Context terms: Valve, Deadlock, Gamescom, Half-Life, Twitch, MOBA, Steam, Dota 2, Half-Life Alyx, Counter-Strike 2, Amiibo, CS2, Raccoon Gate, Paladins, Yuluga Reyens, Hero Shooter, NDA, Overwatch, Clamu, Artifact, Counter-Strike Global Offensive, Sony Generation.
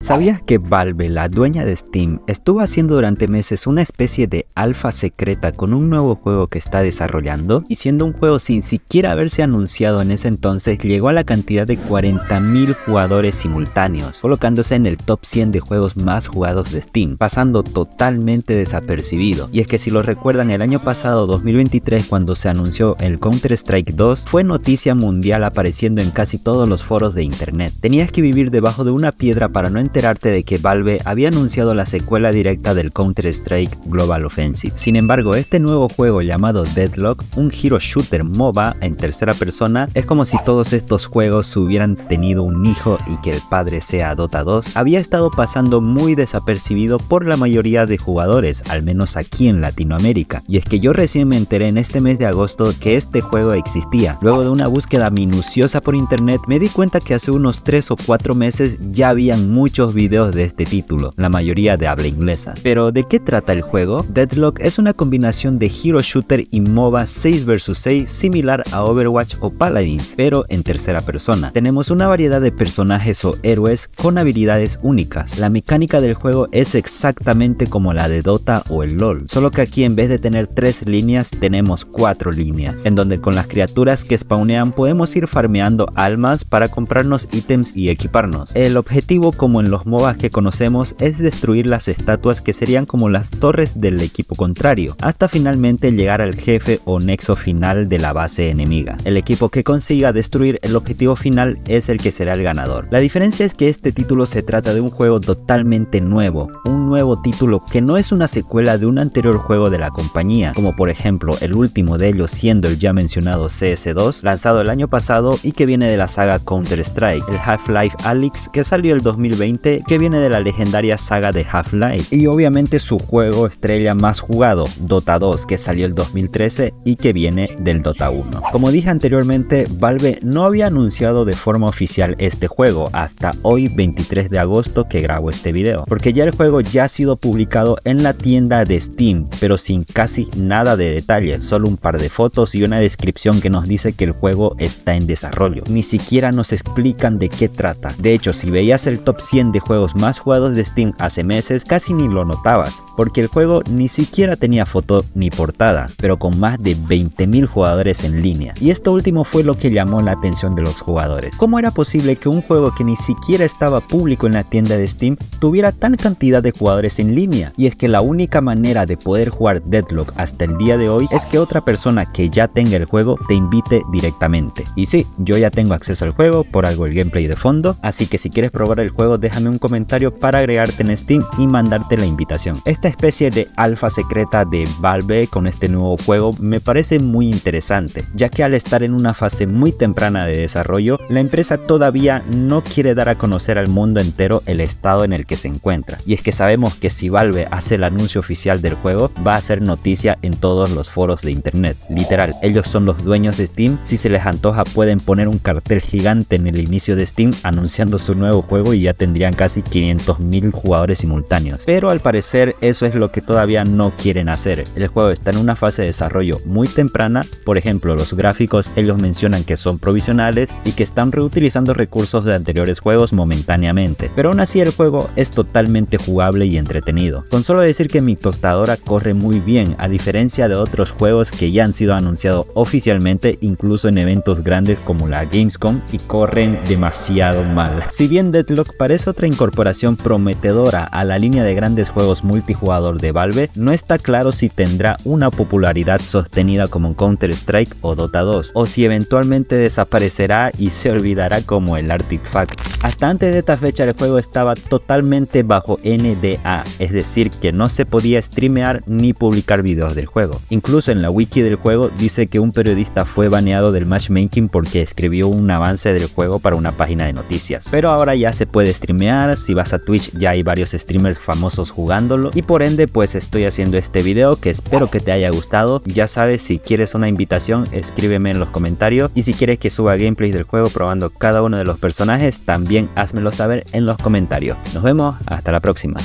¿Sabías que Valve, la dueña de Steam, estuvo haciendo durante meses una especie de alfa secreta con un nuevo juego que está desarrollando? Y siendo un juego sin siquiera haberse anunciado en ese entonces, llegó a la cantidad de 40.000 jugadores simultáneos, colocándose en el top 100 de juegos más jugados de Steam, pasando totalmente desapercibido. Y es que si lo recuerdan, el año pasado, 2023, cuando se anunció el Counter-Strike 2, fue noticia mundial, apareciendo en casi todos los foros de internet. Tenías que vivir debajo de una piedra para no enterarte de que Valve había anunciado la secuela directa del Counter-Strike Global Offensive. Sin embargo, este nuevo juego llamado Deadlock, un hero shooter MOBA en tercera persona, es como si todos estos juegos hubieran tenido un hijo y que el padre sea Dota 2, había estado pasando muy desapercibido por la mayoría de jugadores, al menos aquí en Latinoamérica. Y es que yo recién me enteré en este mes de agosto que este juego existía. Luego de una búsqueda minuciosa por internet, me di cuenta que hace unos 3 o 4 meses ya habían muchos videos de este título, la mayoría de habla inglesa. Pero ¿de qué trata el juego? Deadlock es una combinación de hero shooter y MOBA 6 vs 6, similar a Overwatch o Paladins, pero en tercera persona. Tenemos una variedad de personajes o héroes con habilidades únicas. La mecánica del juego es exactamente como la de Dota o el LOL, solo que aquí en vez de tener 3 líneas, tenemos 4 líneas, en donde con las criaturas que spawnean podemos ir farmeando almas para comprarnos ítems y equiparnos. El objetivo, como en los MOBAs que conocemos, es destruir las estatuas que serían como las torres del equipo contrario, hasta finalmente llegar al jefe o nexo final de la base enemiga. El equipo que consiga destruir el objetivo final es el que será el ganador. La diferencia es que este título se trata de un juego totalmente nuevo, un nuevo título que no es una secuela de un anterior juego de la compañía, como por ejemplo el último de ellos siendo el ya mencionado CS2, lanzado el año pasado y que viene de la saga Counter-Strike, el Half-Life Alyx, que salió el 2020, que viene de la legendaria saga de Half-Life, y obviamente su juego estrella más jugado, Dota 2, que salió el 2013 y que viene del Dota 1. Como dije anteriormente, Valve no había anunciado de forma oficial este juego hasta hoy 23 de agosto que grabo este video, porque ya el juego ya ha sido publicado en la tienda de Steam, pero sin casi nada de detalle, solo un par de fotos y una descripción que nos dice que el juego está en desarrollo. Ni siquiera nos explican de qué trata. De hecho, si veías el top 100 de juegos más jugados de Steam hace meses, casi ni lo notabas, porque el juego ni siquiera tenía foto ni portada, pero con más de 20.000 jugadores en línea. Y esto último fue lo que llamó la atención de los jugadores. ¿Cómo era posible que un juego que ni siquiera estaba público en la tienda de Steam tuviera tal cantidad de jugadores en línea? Y es que la única manera de poder jugar Deadlock hasta el día de hoy es que otra persona que ya tenga el juego te invite directamente. Y sí, yo ya tengo acceso al juego, por algo el gameplay de fondo, así que si quieres probar el juego, déjame un comentario para agregarte en Steam y mandarte la invitación. Esta especie de alfa secreta de Valve con este nuevo juego me parece muy interesante, ya que al estar en una fase muy temprana de desarrollo, la empresa todavía no quiere dar a conocer al mundo entero el estado en el que se encuentra. Y es que sabemos que si Valve hace el anuncio oficial del juego, va a ser noticia en todos los foros de internet. Literal, ellos son los dueños de Steam, si se les antoja pueden poner un cartel gigante en el inicio de Steam anunciando su nuevo juego y ya tendrán casi 500.000 jugadores simultáneos, pero al parecer eso es lo que todavía no quieren hacer. El juego está en una fase de desarrollo muy temprana. Por ejemplo, los gráficos ellos mencionan que son provisionales y que están reutilizando recursos de anteriores juegos momentáneamente, pero aún así el juego es totalmente jugable y entretenido. Con solo decir que mi tostadora corre muy bien, a diferencia de otros juegos que ya han sido anunciados oficialmente, incluso en eventos grandes como la Gamescom, y corren demasiado mal. Si bien Deadlock parece otra incorporación prometedora a la línea de grandes juegos multijugador de Valve, no está claro si tendrá una popularidad sostenida como Counter-Strike o Dota 2, o si eventualmente desaparecerá y se olvidará como el Artifact. Hasta antes de esta fecha el juego estaba totalmente bajo NDA, es decir que no se podía streamear ni publicar videos del juego. Incluso en la wiki del juego dice que un periodista fue baneado del matchmaking porque escribió un avance del juego para una página de noticias, pero ahora ya se puede streamear. Si vas a Twitch ya hay varios streamers famosos jugándolo, y por ende pues estoy haciendo este video que espero que te haya gustado. Ya sabes, si quieres una invitación escríbeme en los comentarios, y si quieres que suba gameplays del juego probando cada uno de los personajes también házmelo saber en los comentarios. Nos vemos, hasta la próxima.